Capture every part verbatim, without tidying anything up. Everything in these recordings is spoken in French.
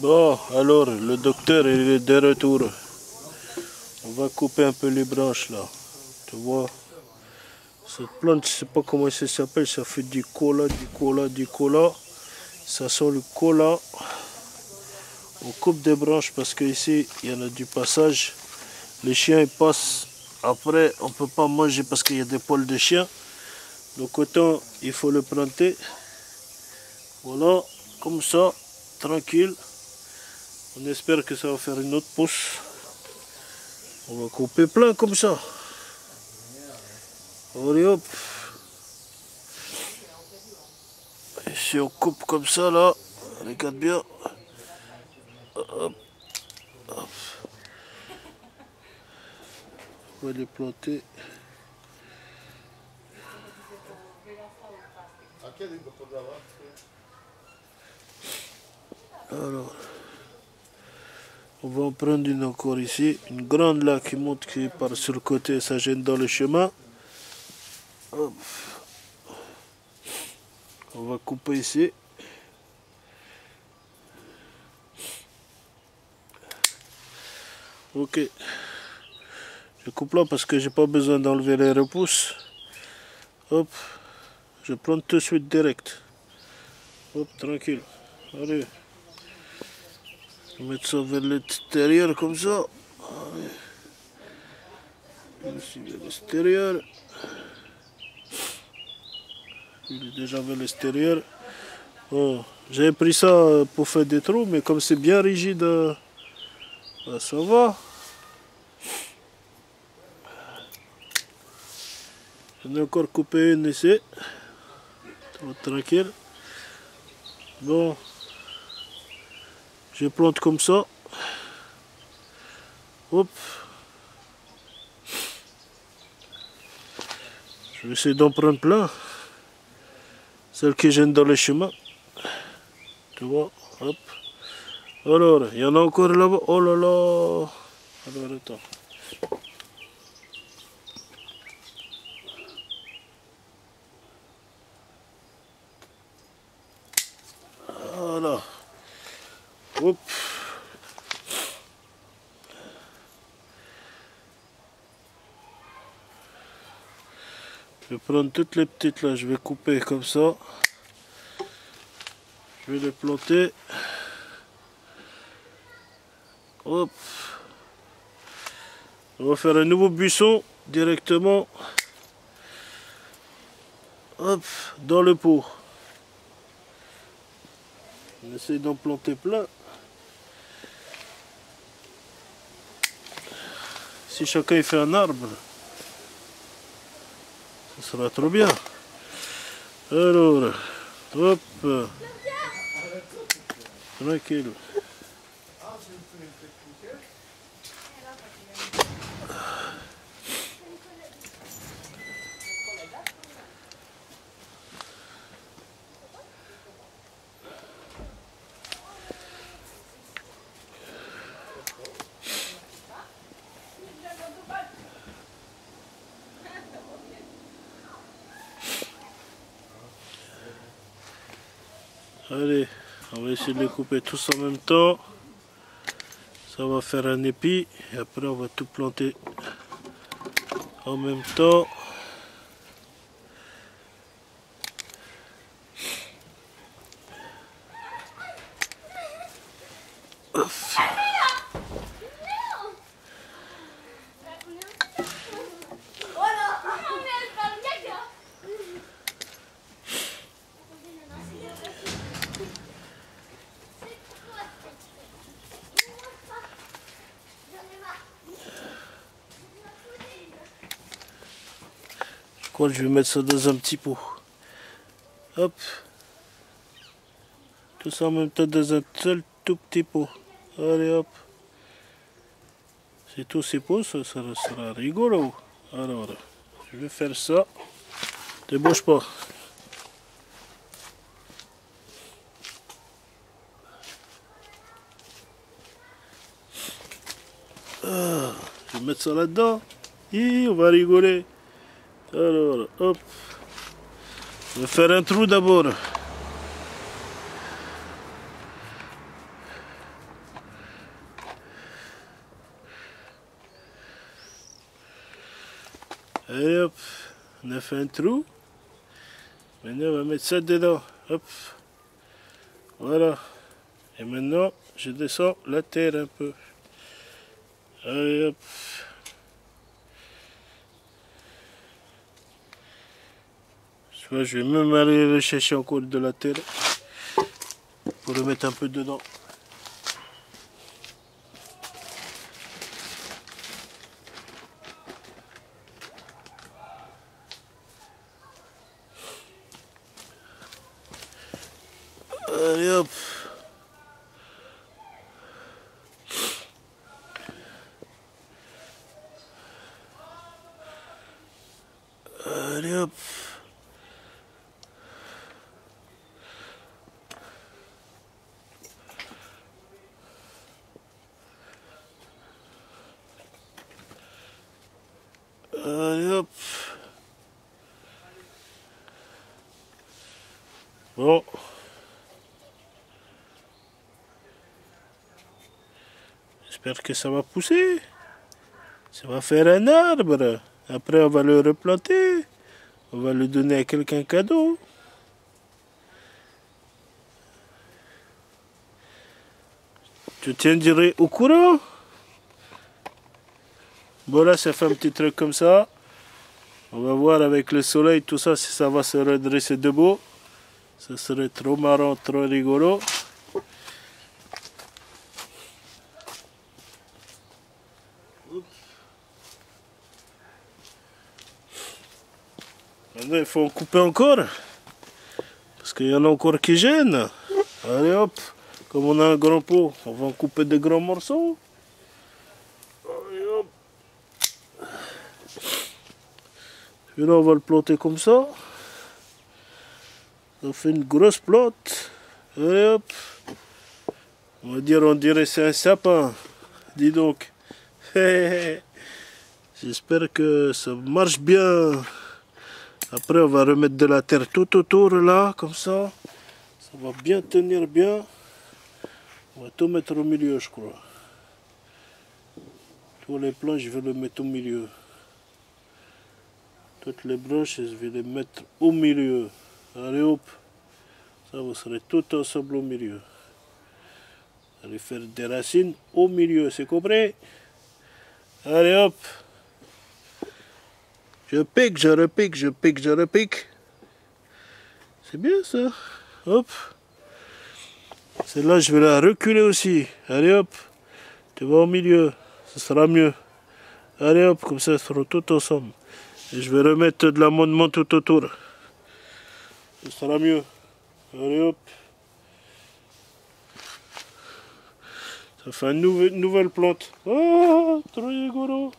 Bon, alors, le docteur est de retour. On va couper un peu les branches là. Tu vois, cette plante, je ne sais pas comment ça s'appelle, ça fait du cola, du cola, du cola. Ça sent le cola. On coupe des branches parce qu'ici, il y en a du passage. Les chiens, ils passent. Après, on ne peut pas manger parce qu'il y a des poils de chien. Donc autant, il faut le planter. Voilà, comme ça. Tranquille, on espère que ça va faire une autre pousse. On va couper plein comme ça. Allez hop. Et si on coupe comme ça là, regarde bien. Hop. Hop. On va les planter. Alors, on va en prendre une encore ici, une grande là qui monte, qui part sur le côté, ça gêne dans le chemin. Hop. On va couper ici. Ok. Je coupe là parce que j'ai pas besoin d'enlever les repousses. Hop. Je plante tout de suite direct. Hop, tranquille. Allez. Je vais mettre ça vers l'extérieur comme ça. Ici vers l'extérieur. Il est déjà vers l'extérieur. Bon, j'avais pris ça pour faire des trous, mais comme c'est bien rigide, ben ça va. J'en ai encore coupé une ici. Trop tranquille. Bon. Je plante comme ça. Hop. Je vais essayer d'en prendre plein. Celle qui gêne dans le chemin. Tu vois, hop. Alors, il y en a encore là-bas. Oh là là. Alors, attends. Voilà. Hop. Je vais prendre toutes les petites là, je vais couper comme ça. Je vais les planter. Hop. On va faire un nouveau buisson directement. Hop, dans le pot. On essaie d'en planter plein. Si chacun il fait un arbre, ça sera trop bien. Alors, hop, tranquille. Allez, on va essayer de les couper tous en même temps. Ça va faire un épi. Et après, on va tout planter en même temps. Je vais mettre ça dans un petit pot. Hop. Tout ça en même temps dans un seul tout petit pot. Allez hop. C'est tous ces pots, ça sera, ça sera rigolo. Alors, je vais faire ça. Débauche pas. Ah, je vais mettre ça là-dedans. On va rigoler. Alors, hop, je vais faire un trou d'abord. Allez hop, on a fait un trou. Maintenant on va mettre ça dedans. Hop. Voilà. Et maintenant je descends la terre un peu. Allez hop. Je vais même aller rechercher encore de la terre pour le mettre un peu dedans. Allez hop. Allez hop. Allez hop. Bon. J'espère que ça va pousser. Ça va faire un arbre. Après on va le replanter. On va le donner à quelqu'un cadeau. Je tiendrai au courant. Bon là ça fait un petit truc comme ça. On va voir avec le soleil tout ça si ça va se redresser debout. Ça serait trop marrant, trop rigolo. Maintenant il faut en couper encore. Parce qu'il y en a encore qui gênent. Allez hop, comme on a un grand pot, on va en couper des grands morceaux. Et là on va le planter comme ça. Ça fait une grosse plante. Allez hop. On va dire, on dirait c'est un sapin. Dis donc. J'espère que ça marche bien. Après on va remettre de la terre tout autour là, comme ça. Ça va bien tenir bien. On va tout mettre au milieu je crois. Tous les plants je vais le mettre au milieu. Toutes les branches, je vais les mettre au milieu. Allez hop, ça vous serez tout ensemble au milieu. Vous allez faire des racines au milieu, c'est compris? Allez hop, je pique, je repique, je pique, je repique. C'est bien ça. Hop, celle-là je vais la reculer aussi. Allez hop, tu vas au milieu, ce sera mieux. Allez hop, comme ça, ils seront tout ensemble. Et je vais remettre de l'amendement tout autour. Ce sera mieux. Allez hop. Ça fait une nouvelle, nouvelle plante. Oh, trop rigolo.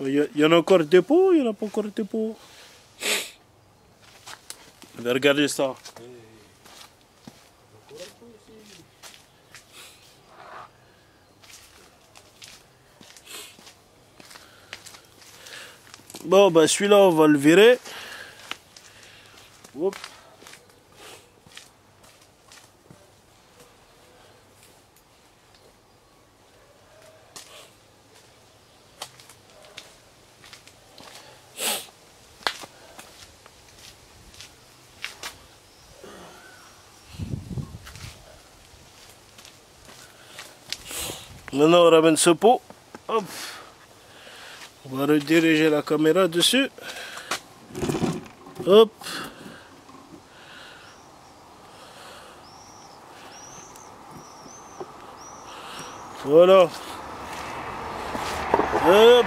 Il y, y en a encore des pots, il n'y en a pas encore des pots. Regardez ça. Bon, ben celui-là, on va le virer. Oups. Maintenant, on ramène ce pot. Hop. On va rediriger la caméra dessus. Hop. Voilà. Hop.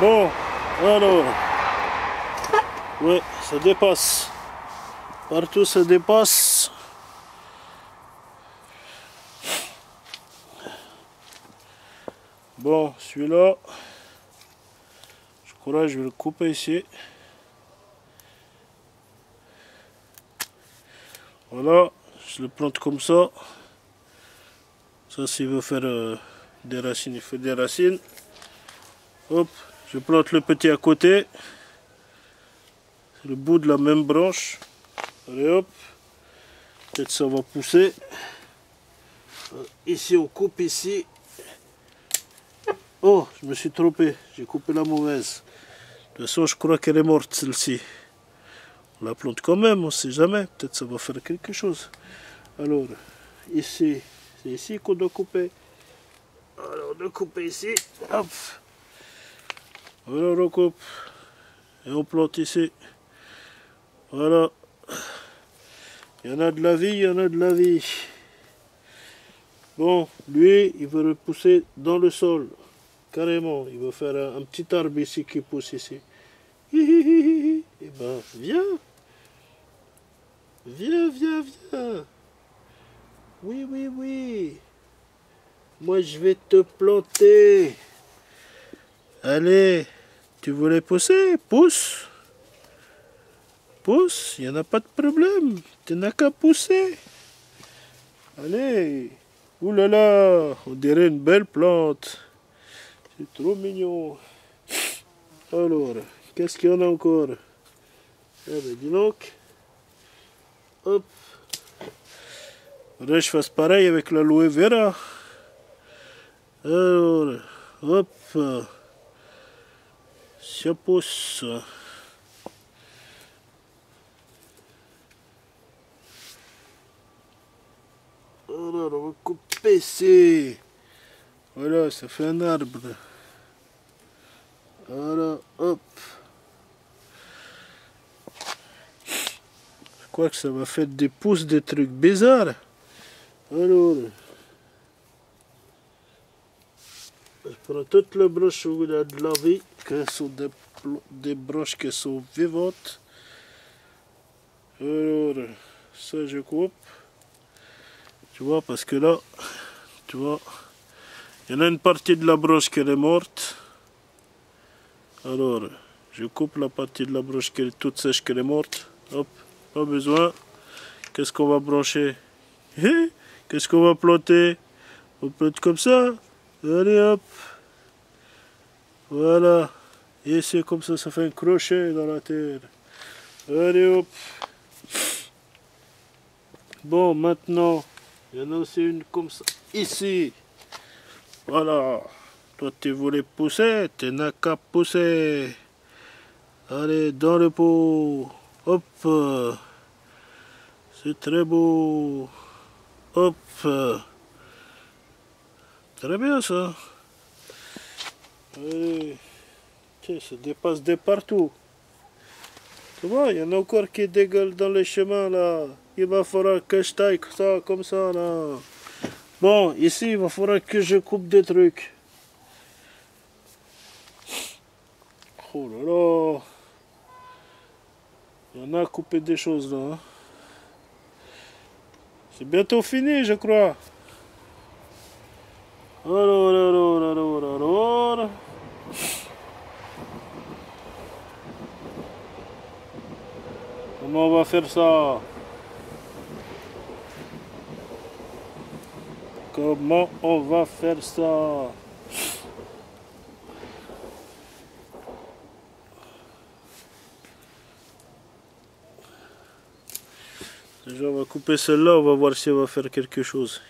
Bon, alors. Oui, ça dépasse. Partout ça dépasse. Bon, celui-là, je crois que je vais le couper ici. Voilà, je le plante comme ça. Ça, s'il veut faire euh, des racines, il fait des racines. Hop, je plante le petit à côté. C'est le bout de la même branche. Allez hop, peut-être ça va pousser. Ici, on coupe ici. Oh, je me suis trompé, j'ai coupé la mauvaise. De toute façon, je crois qu'elle est morte, celle-ci. On la plante quand même, on ne sait jamais. Peut-être ça va faire quelque chose. Alors, ici, c'est ici qu'on doit couper. Alors, on doit couper ici. Hop. Voilà, on recoupe. Et on plante ici. Voilà. Il y en a de la vie, il y en a de la vie. Bon, lui, il veut repousser dans le sol. Carrément, il veut faire un, un petit arbre ici qui pousse ici. Et ben, viens. Viens, viens, viens. Oui, oui, oui. Moi, je vais te planter. Allez, tu voulais pousser? Pousse. Pousse, il n'y en a pas de problème. Tu n'as qu'à pousser. Allez. Ouh là là, on dirait une belle plante. C'est trop mignon. Alors, qu'est-ce qu'il y en a encore? Eh ben, dis donc. Hop. Faudrait que je fasse pareil avec l'aloe vera. Alors, hop. Ça pousse. Alors, on va couper ici. Voilà, ça fait un arbre. Voilà, hop. Je crois que ça va faire des pousses, des trucs bizarres. Alors, je prends toutes les broches où il y a de la vie, qui sont des, des broches qui sont vivantes. Alors, ça je coupe. Tu vois, parce que là, tu vois, il y en a une partie de la broche qui est morte. Alors, je coupe la partie de la broche qui est toute sèche, qui est morte. Hop, pas besoin. Qu'est-ce qu'on va brancher? Qu'est-ce qu'on va planter? On plante comme ça. Allez, hop. Voilà. Et c'est comme ça, ça fait un crochet dans la terre. Allez, hop. Bon, maintenant... il y en a aussi une comme ça, ici. Voilà. Toi, tu voulais pousser, tu n'as qu'à pousser. Allez, dans le pot. Hop. C'est très beau. Hop. Très bien, ça. Allez. Tiens, ça dépasse de partout. Tu vois, il y en a encore qui dégueulent dans les chemins, là. Il va falloir que je taille ça, comme ça, là. Bon, ici, il va falloir que je coupe des trucs. Oh là là. Il y en a coupé des choses, là. C'est bientôt fini, je crois. Alors, alors, alors, alors. Comment on va faire ça? Comment on va faire ça? Déjà on va couper celle-là, on va voir si elle va faire quelque chose.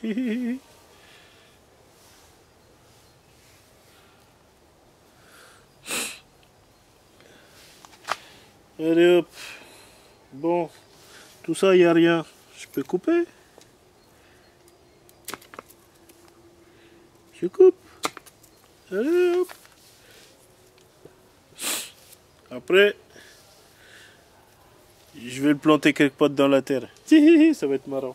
Allez hop. Bon, tout ça, il n'y a rien. Je peux couper? Je coupe. Allez, hop. Après, je vais le planter quelque part dans la terre. Ça va être marrant.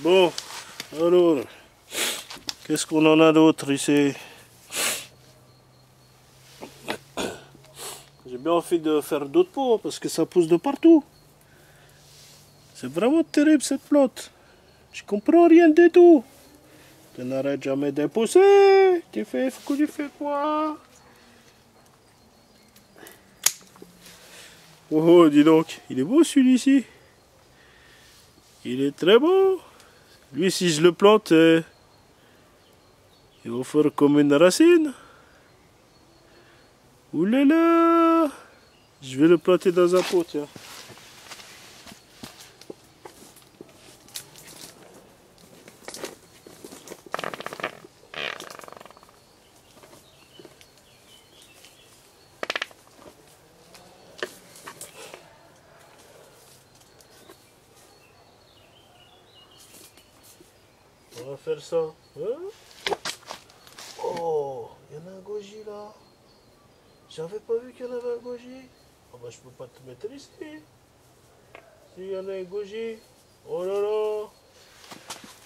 Bon, alors, qu'est-ce qu'on en a d'autre ici? J'ai bien envie de faire d'autres pots, parce que ça pousse de partout. C'est vraiment terrible cette plante. Je comprends rien du tout. Tu n'arrêtes jamais de pousser. Tu fais, tu fais quoi? Oh, oh, dis donc, il est beau celui-ci. Il est très beau. Lui, si je le plante, euh, il va faire comme une racine. Oulala! Je vais le planter dans un pot, tiens. On va faire ça. Hein? Oh, il y en a un goji là. J'avais pas vu qu'il y en avait un goji. Ah bah je peux pas te mettre ici. S'il y en a un goji. Oh là là.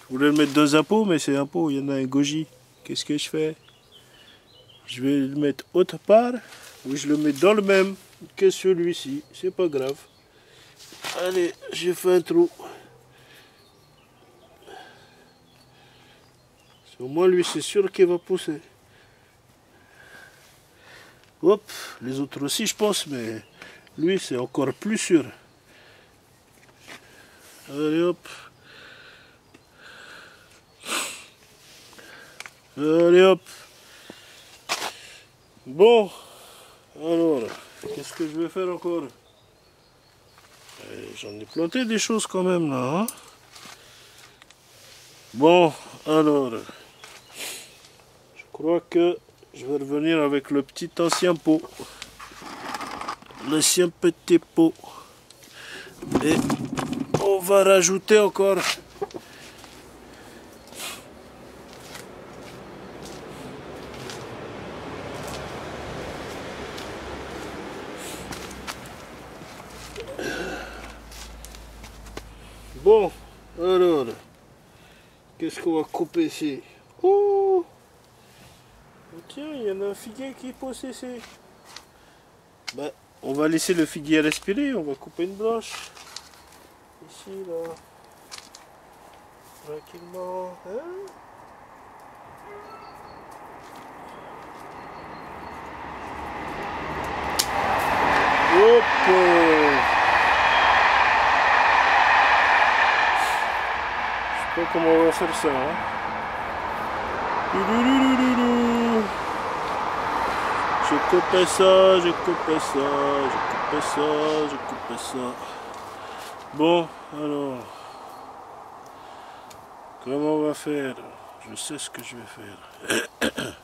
Je voulais le mettre dans un pot, mais c'est un pot, il y en a un goji. Qu'est-ce que je fais? Je vais le mettre autre part ou je le mets dans le même que celui-ci. C'est pas grave. Allez, j'ai fait un trou. Au moins lui c'est sûr qu'il va pousser. Hop, les autres aussi je pense, mais lui c'est encore plus sûr. Allez hop. Allez hop. Bon, alors, qu'est-ce que je vais faire encore? J'en ai planté des choses quand même là. Hein? Bon, alors... Je crois que je vais revenir avec le petit ancien pot. L'ancien petit pot. Et on va rajouter encore. Bon, alors... Qu'est-ce qu'on va couper ici? Oh! Tiens, il y en a un figuier qui pousse ici. Ben, on va laisser le figuier respirer, on va couper une branche. Ici, là. Tranquillement. Hein? Hop! Je sais pas comment on va faire ça. Hein? Je coupe ça, je coupe ça, je coupe ça, je coupe ça. Bon, alors, comment on va faire? Je sais ce que je vais faire.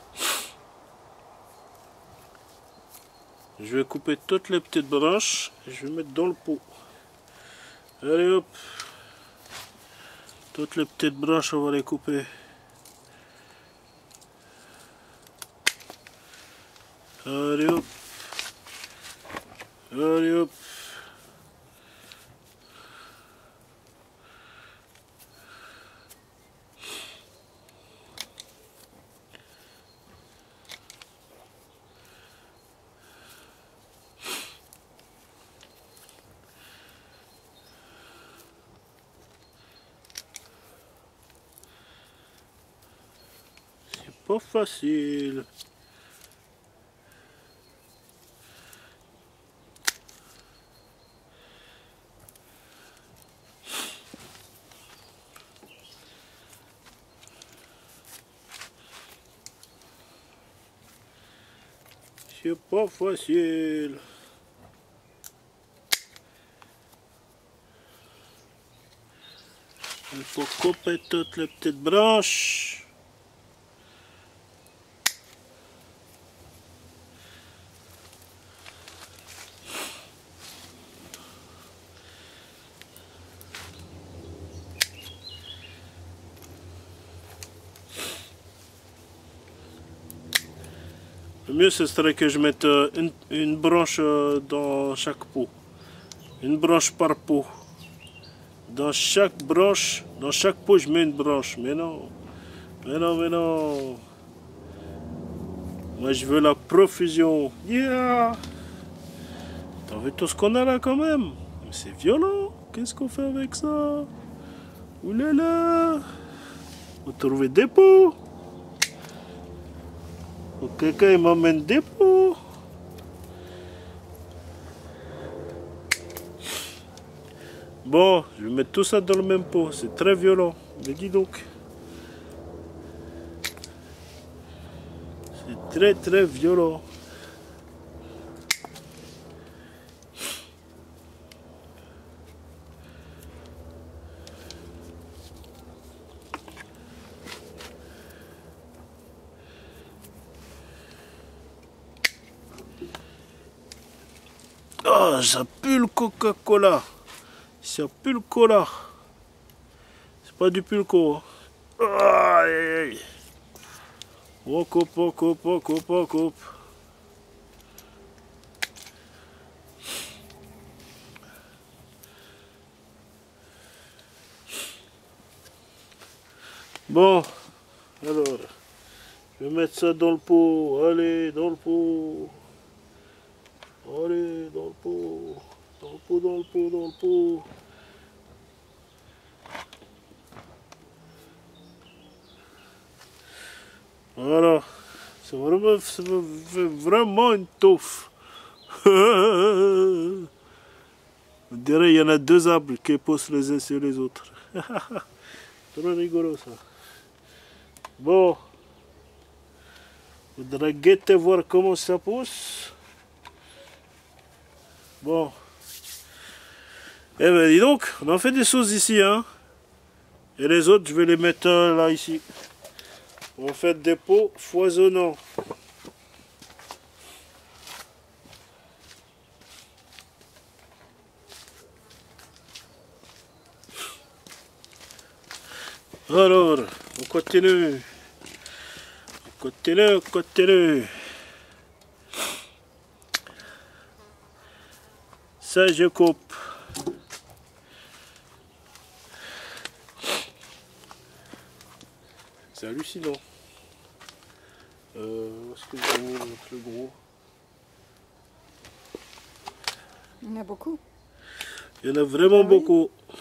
Je vais couper toutes les petites branches et je vais mettre dans le pot. Allez hop, toutes les petites branches on va les couper. Allez hop, allez hop. C'est pas facile. C'est pas facile. Il faut couper toutes les petites branches. Le mieux ce serait que je mette une, une branche dans chaque pot, une branche par pot. Dans chaque branche, dans chaque pot je mets une branche, mais non, mais non, mais non. Moi je veux la profusion. Yeah! T'as vu tout ce qu'on a là quand même? C'est violent! Qu'est-ce qu'on fait avec ça? Oulala! On trouve des pots. Quelqu'un m'emmène des pots. Bon, je vais mettre tout ça dans le même pot. C'est très violent. Mais dis donc. C'est très très violent. Oh, ça pue le Coca-Cola. Ça pue le cola. C'est pas du pulco. Aïe. Oh, coupe, oh, coupe, oh, coupe, oh, coupe. Bon, alors, je vais mettre ça dans le pot. Allez, dans le pot. Allez, dans le pot, dans le pot, dans le pot, dans le pot. Voilà, c'est vraiment, ça fait vraiment une touffe. On dirait qu'il y en a deux arbres qui posent les uns sur les autres. Trop rigolo ça. Bon, on devrait guetter voir comment ça pousse. Bon, eh ben dis donc, on en fait des choses ici, hein. Et les autres, je vais les mettre euh, là, ici. On fait des pots foisonnants. Alors, on continue. On continue, on continue. Ça, je coupe. C'est hallucinant. Euh, où est-ce que je vais mettre le gros? Il y en a beaucoup. Il y en a vraiment ah, beaucoup. Oui.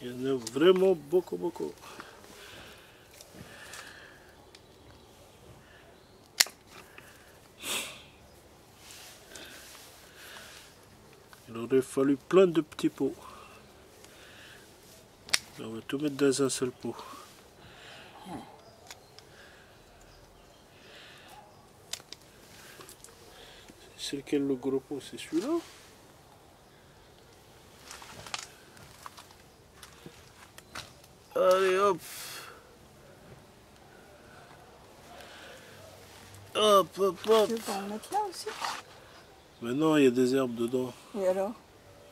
Il y en a vraiment beaucoup, beaucoup. Il aurait fallu plein de petits pots. On va tout mettre dans un seul pot. C'est lequel le gros pot? C'est celui-là? Allez hop! Hop hop hop! Tu veux pas en mettre là aussi? Mais non, il y a des herbes dedans. Et alors?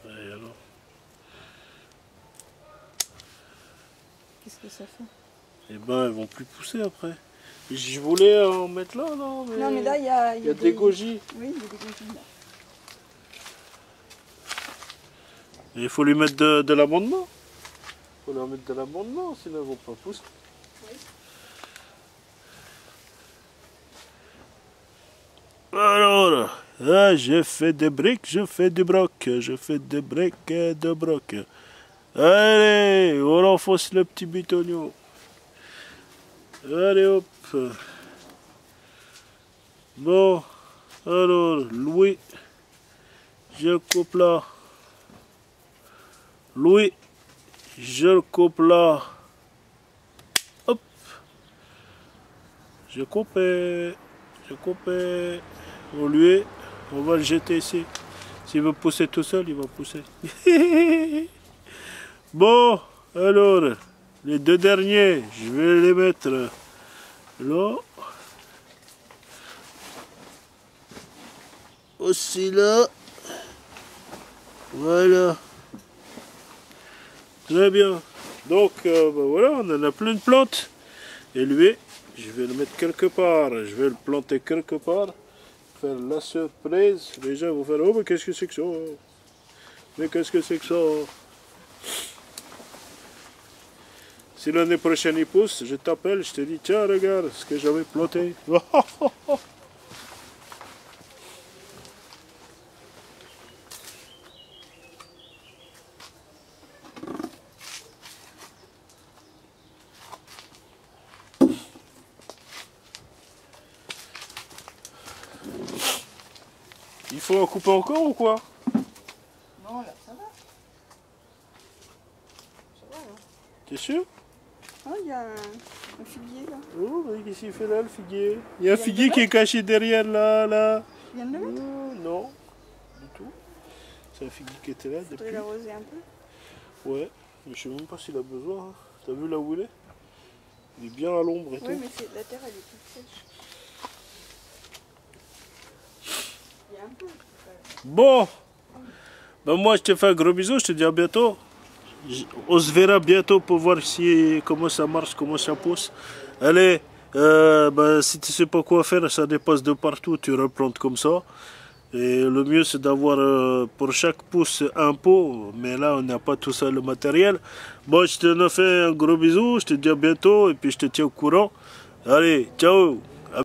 Et alors? Qu'est-ce que ça fait? Eh ben, elles vont plus pousser après. Je voulais en mettre là, non? Mais non, mais là, il y a, y a, y a des... des goji. Oui, il y a des goji là. Et il faut lui mettre de, de l'abondement. Il faut leur mettre de l'abondement, sinon elles vont pas pousser. Oui. Alors... Ah, je fais des briques, je fais des brocs, je fais des briques et des brocs. Allez, on enfonce le petit bitonio. Allez hop. Bon, alors, Louis, je coupe là. Louis, je le coupe là. Hop. Je coupe, je coupe. On lui est. On va le jeter ici. S'il veut pousser tout seul, il va pousser. Bon, alors, les deux derniers, je vais les mettre là. Aussi là. Voilà. Très bien. Donc, euh, ben voilà, on en a plein de plantes. Et lui, je vais le mettre quelque part. Je vais le planter quelque part. Faire la surprise, les gens vont faire oh mais qu'est-ce que c'est que ça, mais qu'est-ce que c'est que ça. Si l'année prochaine il pousse, je t'appelle, je te dis tiens regarde ce que j'avais planté. Il faut en couper encore ou quoi? Non, là, ça va. Ça va, là. T'es sûr? Oh, il y a un, un figuier, là. Oh, qu'est-ce qu'il fait là, le figuier? Il y a un figuier qui est caché derrière, là, là. Tu viens de le mettre? Oh, non, du tout. C'est un figuier qui était là depuis. Tu peux l'arroser un peu? Ouais, mais je sais même pas s'il a besoin. Hein. T'as vu là où il est? Il est bien à l'ombre et tout. Oui, mais c'est, la terre, elle est toute sèche. Bon, ben moi je te fais un gros bisou, je te dis à bientôt. On se verra bientôt pour voir si, comment ça marche, comment ça pousse. Allez, euh, ben, si tu ne sais pas quoi faire, ça dépasse de partout, tu replantes comme ça. Et le mieux c'est d'avoir euh, pour chaque pouce un pot, mais là on n'a pas tout ça le matériel. Bon, je te fais un gros bisou, je te dis à bientôt et puis je te tiens au courant. Allez, ciao.